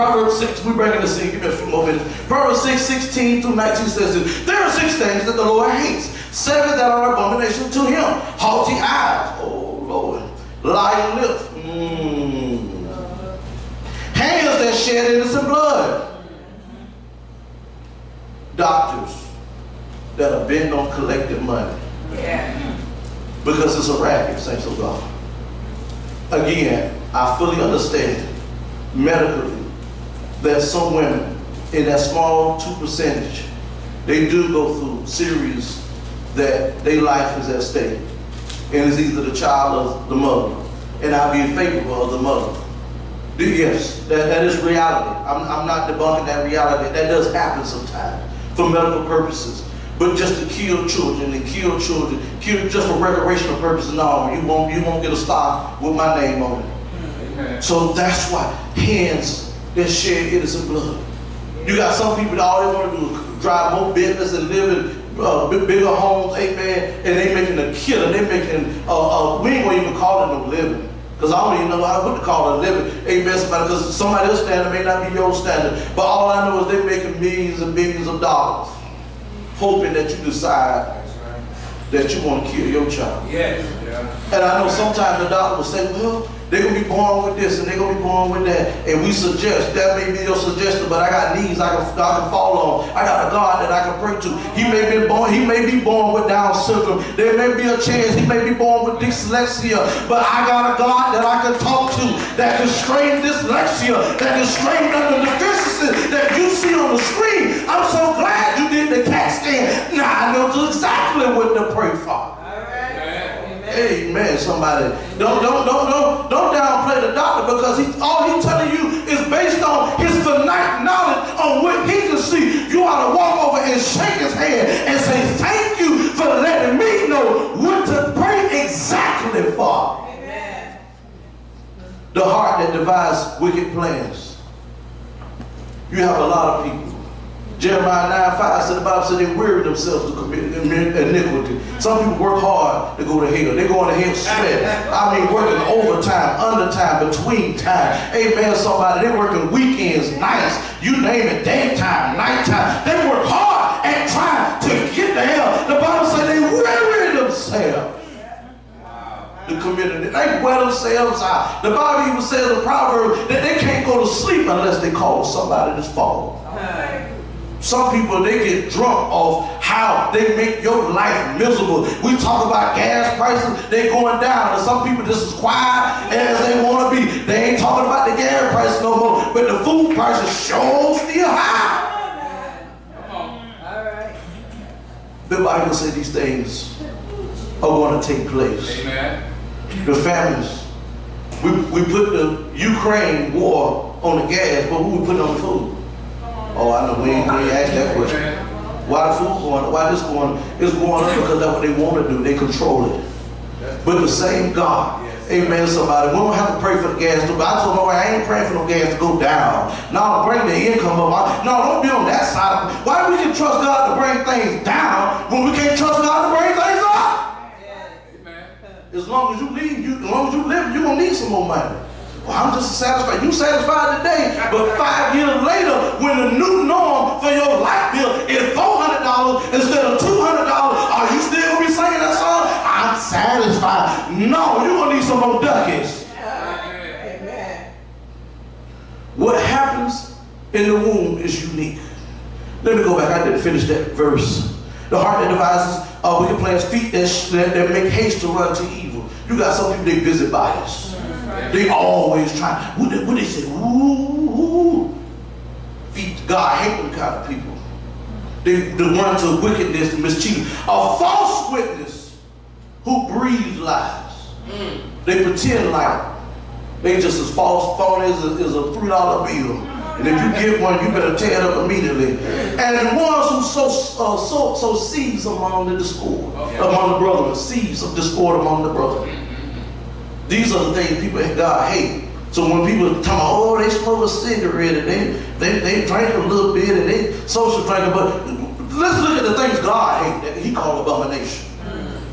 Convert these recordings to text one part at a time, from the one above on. Proverbs 6, we're bringing this in, give me a few more minutes. Proverbs 6, 16 through 19 says this. There are 6 things that the Lord hates, 7 that are abomination to him. Haughty eyes, oh Lord. Lying lips, hands that shed innocent blood. Doctors that are bent on collected money. Yeah. Because it's a racket, saints of God. Again, I fully understand medically that some women in that small 2%, they do go through series that their life is at stake. And it's either the child or the mother. And I'll be in favor of the mother. Yes, that is reality. I'm not debunking that reality. That does happen sometimes for medical purposes. But just to kill children and kill just for recreational purposes, no, you won't get a star with my name on it. Amen. So that's why hands that shed innocent blood. You got some people that all they want to do is drive more business and live in bigger homes, amen, and they making a killing. They making, we ain't gonna even call it no living. Because I don't even know how to call it a living, amen, because somebody else's standard may not be your standard. But all I know is they're making millions and billions of dollars, hoping that you decide that you want to kill your child. Yes. Yeah. And I know sometimes the doctor will say, well, they're going to be born with this and they're going to be born with that. And we suggest, that may be your suggestion, but I got knees I can fall on. I got a God that I can pray to. He may be born with Down syndrome. There may be a chance he may be born with dyslexia, but I got a God that I can talk to that can strain dyslexia, that can strain under the deficiencies that you see on the screen. I'm so glad you did the CAT scan. Now I know exactly what to pray for. Amen, somebody. Don't downplay the doctor, because all he's telling you is based on his finite knowledge on what he can see. You ought to walk over and shake his hand and say, thank you for letting me know what to pray exactly for. Amen. The heart that devises wicked plans. You have a lot of people. Jeremiah 9:5 said, the Bible said they weary themselves to commit iniquity. Some people work hard to go to hell. They're going to hell sweat. I mean, working overtime, undertime, between time. Amen, somebody. They're working weekends, nights, you name it, daytime, nighttime. They work hard and try to get to hell. The Bible said they weary themselves. The community. They wear themselves out. The Bible even says in Proverbs that they can't go to sleep unless they call somebody this fall. Some people, they get drunk off how they make your life miserable. We talk about gas prices, they're going down. And some people just as quiet as they want to be. They ain't talking about the gas prices no more, but the food prices sure still high. Come on. All right. The Bible says these things are going to take place. Amen. The famines. We put the Ukraine war on the gas, but who we put on the food? Oh, I know, we ain't asked that question. Why the food going, why this going? It's going up because that's what they want to do. They control it. But the same God, amen, somebody. We don't have to pray for the gas to go. I told my wife, I ain't praying for no gas to go down. No, bring the income up. No, don't be on that side of it. Why do we can trust God to bring things down when we can't trust God to bring things up? As long as you live, you're going to need some more money. Well, I'm just satisfied. You satisfied today, but 5 years later, when the new norm for your light bill is $400 instead of $200, are you still gonna be singing that song? I'm satisfied. No, you're gonna need some more ducats. Amen. What happens in the womb is unique. Let me go back. I didn't finish that verse. The heart that devises wicked plans, feet that make haste to run to evil. You got some people, they busybodies. They always try. What they say? Ooh, feet. God hate them kind of people. They run to wickedness and mischief. A false witness who breathes lies. They pretend like they just as false, phony as a $3 bill. And if you get one, you better tear it up immediately. And the ones who sow seeds among the discord, among the brethren, seeds of discord among the brethren. These are the things people in God hate. So when people talk, oh, they smoke a cigarette and they drink a little bit and they social drinking, but let's look at the things God hate that he called abomination.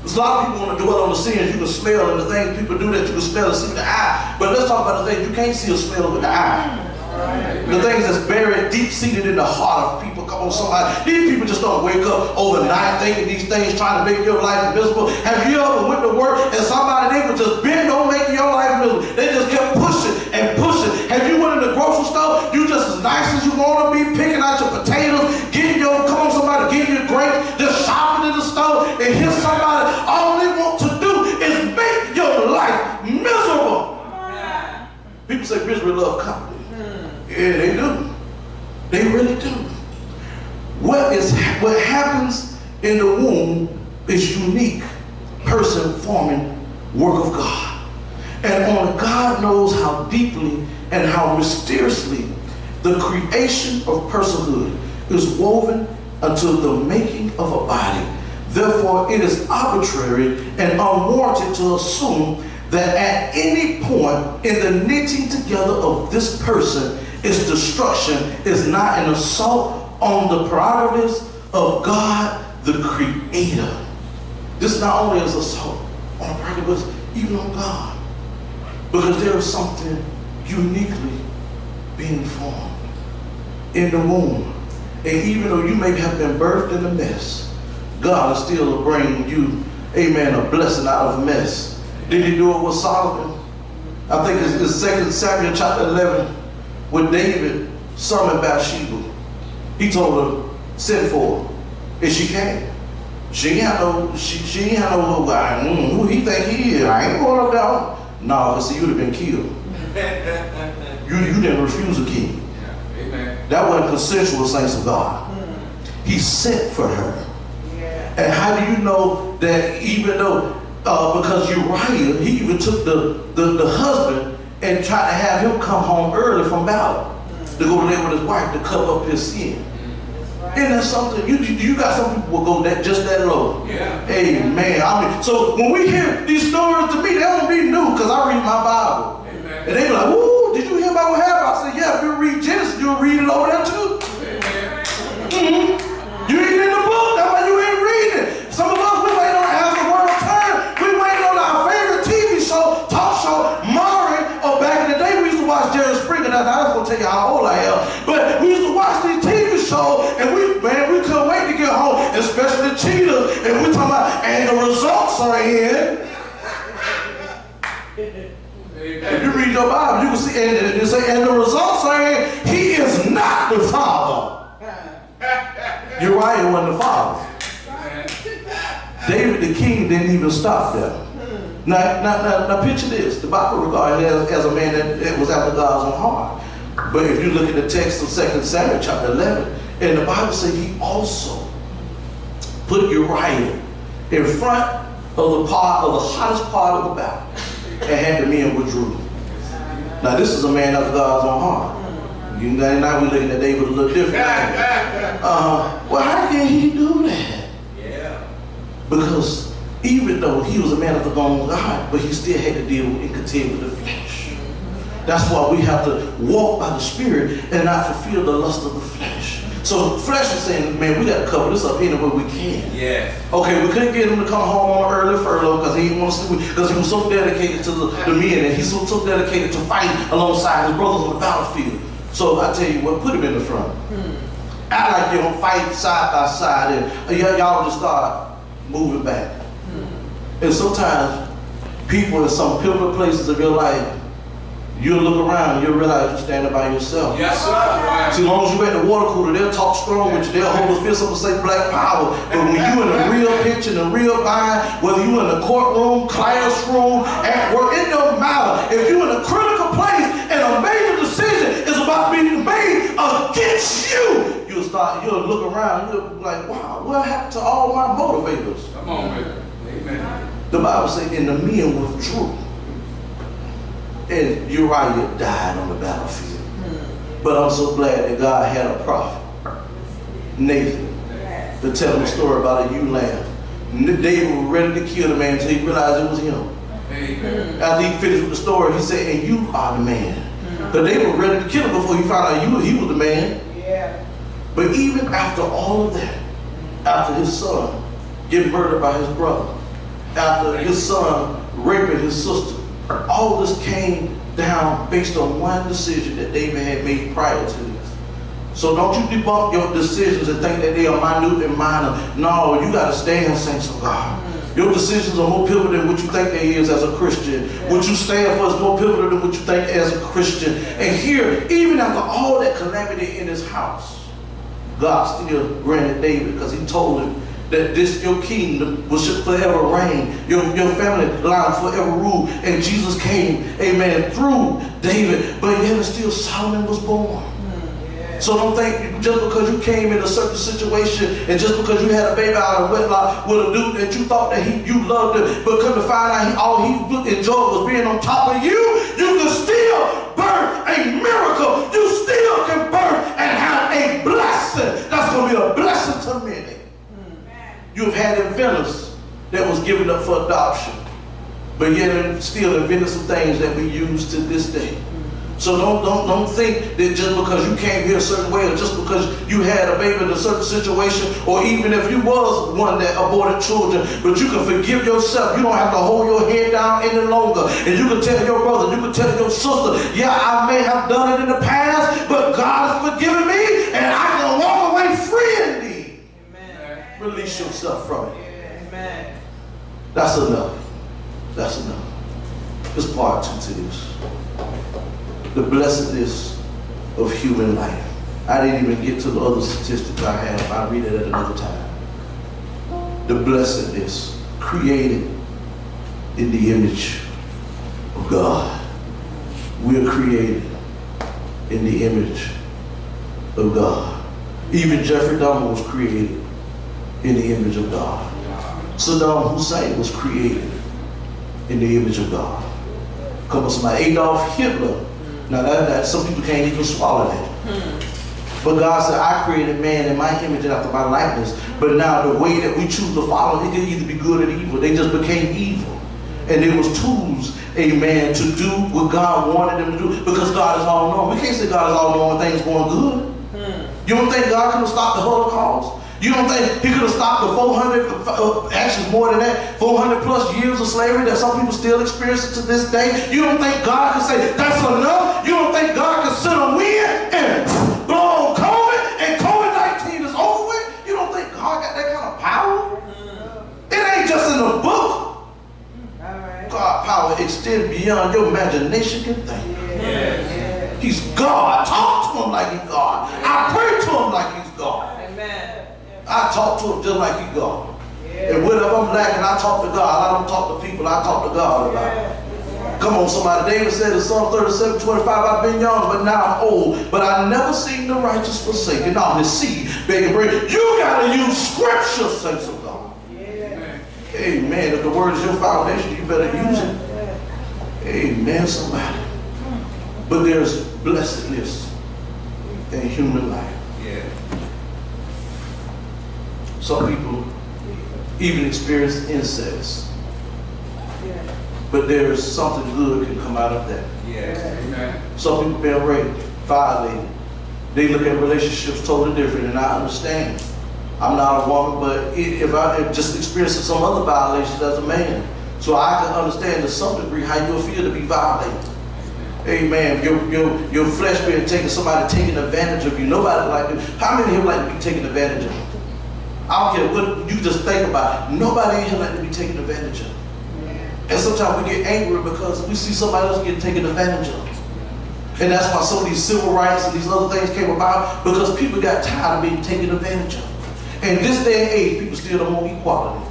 There's a lot of people want to dwell on the sins you can smell and the things people do that you can smell and see with the eye. But let's talk about the things you can't see or smell with the eye. The the things that's buried deep-seated in the heart of people. Come on, somebody. These people just don't wake up overnight thinking these things, trying to make your life miserable. Have you ever went to work and somebody, they would just bend on making your life miserable? They just kept pushing and pushing. Have you went in the grocery store? You just as nice as you want to be, picking out your potatoes, getting your, come on, somebody, getting your grapes, just shopping in the store, and here's somebody, all they want to do is make your life miserable. People say misery love company. Yeah, they do. They really do. What happens in the womb is unique, person-forming work of God. And only God knows how deeply and how mysteriously the creation of personhood is woven unto the making of a body. Therefore, it is arbitrary and unwarranted to assume that at any point in the knitting together of this person, its destruction is not an assault on the prerogatives of God, the Creator. This not only is an assault on prerogatives, even on God, because there is something uniquely being formed in the womb. And even though you may have been birthed in a mess, God is still bringing you, amen, a blessing out of a mess. Did he do it with Solomon? I think it's in 2 Samuel chapter 11 when David summoned Bathsheba. He told her, send for her. And she came. She ain't had no guy. Who he think he is? I ain't going up there. No, see, you'd have been killed. You didn't refuse a king. Yeah, amen. That wasn't consensual, saints of God. He sent for her. Yeah. And how do you know that even though because Uriah, he even took the husband and tried to have him come home early from battle to go live with his wife to cover up his sin. Right. And that's something, you got some people will go that just that low. Yeah. Amen. I mean, so when we hear these stories, to me, they don't be new because I read my Bible. Amen. And they be like, ooh, did you hear about what happened? I said, yeah, if you read Genesis, you'll read it over there too. Amen. You ain't in the book, that's why you ain't reading. Some of us, we might not have the word of time. We waiting on our favorite TV show, talk show, Maury, or back in the day we used to watch Jerry Springer. Now I was gonna tell you how old I am, but we used to watch these TV shows, and we couldn't wait to get home, especially the cheaters. And we talking about, and the results are in. If you read your Bible, you can see, and say, and the results are in. He is not the father. Uriah wasn't the father. David the king didn't even stop there. Now picture this. The Bible regarded him as a man that was after God's own heart. But if you look at the text of 2 Samuel chapter 11, and the Bible said he also put Uriah in front of the hottest part of the battle and had the men withdrew. Now this is a man after God's own heart. You know, now we're looking at David a little different. Well, how can he do that? Because even though he was a man of the bone of God, but he still had to deal and contend with the flesh. That's why we have to walk by the Spirit and not fulfill the lust of the flesh. So flesh is saying, man, we got to cover this up any way we can. Yeah. Okay, we couldn't get him to come home on early furlough because he didn't want to sleep because he was so dedicated to the men, and he's so dedicated to fighting alongside his brothers on the battlefield. So I tell you what, put him in the front. I like you don't fight side by side, and y'all just start moving back. And sometimes people in some pivotal places of your life, you'll look around and you'll realize you're standing by yourself. Yes, sir. See, as long as you're at the water cooler, they'll talk strong with you. They'll hold a fist up and say black power. But when you're in the real picture, in the real bind, whether you're in the courtroom, classroom, at work, it don't matter. If you're in a critical place and a major decision is about being made against you, you'll look around, you'll be like, wow, what happened to all my motivators? Come on, man. Amen. The Bible says, and the men withdrew. And Uriah died on the battlefield. But I'm so glad that God had a prophet, Nathan, to tell him a story about a ewe lamb. David was ready to kill the man until he realized it was him. Amen. After he finished with the story, he said, and you are the man. But they were ready to kill him before he found out he was the man. Yeah. But even after all of that, after his son getting murdered by his brother, after his son raping his sister, all this came down based on one decision that David had made prior to So don't you debunk your decisions and think that they are minute and minor. No, you got to stand, saints of God. Your decisions are more pivotal than what you think they is as a Christian. What you stand for is more pivotal than what you think as a Christian. And here, even after all that calamity in his house, God still granted David, because he told him that this your kingdom will forever reign. Your family line forever rule. And Jesus came, amen, through David. But yet still Solomon was born. So don't think just because you came in a certain situation and just because you had a baby out of wedlock with a dude that you thought that you loved him, but come to find out all he enjoyed was being on top of you, you can still birth a miracle. You still can birth and have a blessing. That's going to be a blessing to many. You've had inventors that was given up for adoption, but yet still invented some things that we use to this day. So don't think that just because you came here a certain way, or just because you had a baby in a certain situation, or even if you was one that aborted children, but you can forgive yourself. You don't have to hold your head down any longer. And you can tell your brother, you can tell your sister, yeah, I may have done it in the past, but God has forgiven me, and I can walk away freely. Amen. Release yourself from it. Amen. That's enough. That's enough. It's part two to this. The blessedness of human life. I didn't even get to the other statistics I have. I'll read it at another time. The blessedness created in the image of God. We're created in the image of God. Even Jeffrey Dahmer was created in the image of God. Saddam Hussein was created in the image of God. Come on, somebody. Adolf Hitler. Now that some people can't even swallow that. But God said, I created man in my image and after my likeness. But now the way that we choose to follow, it can either be good or evil. They just became evil. And it was tools, amen, to do what God wanted them to do, because God is all knowing. We can't say God is all knowing things going good. You don't think God could have stopped the Holocaust? You don't think he could have stopped the 400, actually more than that, 400 plus years of slavery that some people still experience to this day? You don't think God could say, that's enough? You don't think God could sit on wind and blow on COVID and COVID-19 is over with? You don't think God got that kind of power? It ain't just in the book. God's power extends beyond your imagination can think. Yes. He's God. Talk to him like he's God. I pray to him like he's God. I talk to him just like he God. Yeah. And whatever I'm lacking, I talk to God. I don't talk to people, I talk to God about it. Come on, somebody. David said in Psalm 37:25, I've been young, but now I'm old. But I never seen the righteous forsaken, on his seed begging bread. You gotta use scripture, saints of God. Yeah. Amen. If the word is your foundation, you better use it. Amen, somebody. But there's blessedness in human life. Yeah. Some people even experience incest. Yeah. But there is something good can come out of that. Yeah. Some people been raped, violated. They look at relationships totally different, and I understand. I'm not a woman, but if I just experienced some other violations as a man, so I can understand to some degree how you feel to be violated. Amen. Your flesh being taken, somebody taking advantage of you. Nobody like it. How many of you like to be taken advantage of? I don't care what you just think about. Nobody in here like to be taken advantage of. And sometimes we get angry because we see somebody else getting taken advantage of. And that's why some of these civil rights and these other things came about, because people got tired of being taken advantage of. And this day and age, people still don't want equality.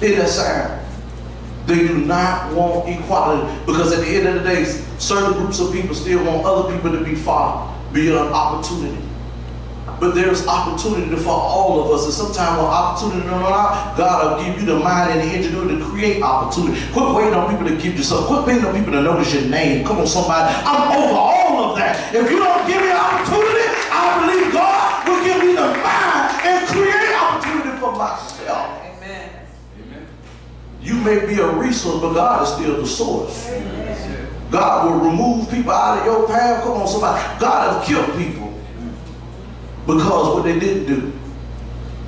Isn't that sad? They do not want equality, because at the end of the day, certain groups of people still want other people to be far beyond opportunity. But there's opportunity for all of us. And sometimes when opportunity don't allow, God will give you the mind and the ingenuity to create opportunity. Quit waiting on people to give you something. Quit waiting on people to notice your name. Come on, somebody. I'm over all of that. If you don't give me an opportunity, I believe God will give me the mind and create opportunity for myself. Amen. Amen. You may be a resource, but God is still the source. Amen. God will remove people out of your path. Come on, somebody. God has killed people because what they didn't do.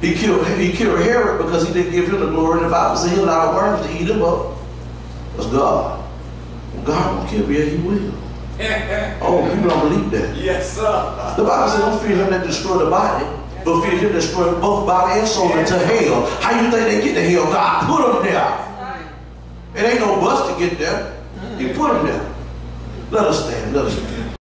He killed Herod because he didn't give him the glory and the Bible said he allowed worms to eat him up. That's God. When God won't kill me, he will. Oh, you don't believe that? Yes, sir. The Bible says, don't fear him that destroy the body, but fear him that destroy both body and soul into hell. How you think they get to hell? God put them there. It ain't no bus to get there. He put them there. Let us stand. Let us stand.